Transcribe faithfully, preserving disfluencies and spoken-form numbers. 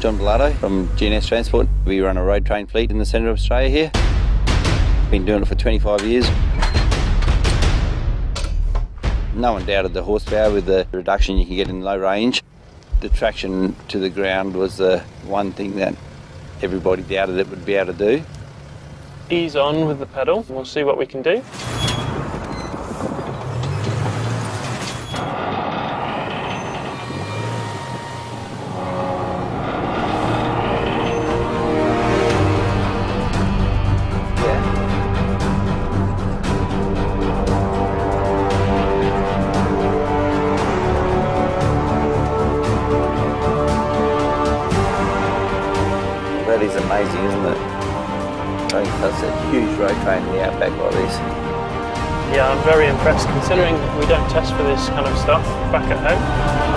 John Belato from G N S Transport. We run a road train fleet in the centre of Australia here. Been doing it for twenty-five years. No one doubted the horsepower with the reduction you can get in low range. The traction to the ground was the one thing that everybody doubted it would be able to do. Ease on with the pedal, we'll see what we can do. That is amazing, isn't it? I think that's a huge road train in the outback like this. Yeah, I'm very impressed considering we don't test for this kind of stuff back at home.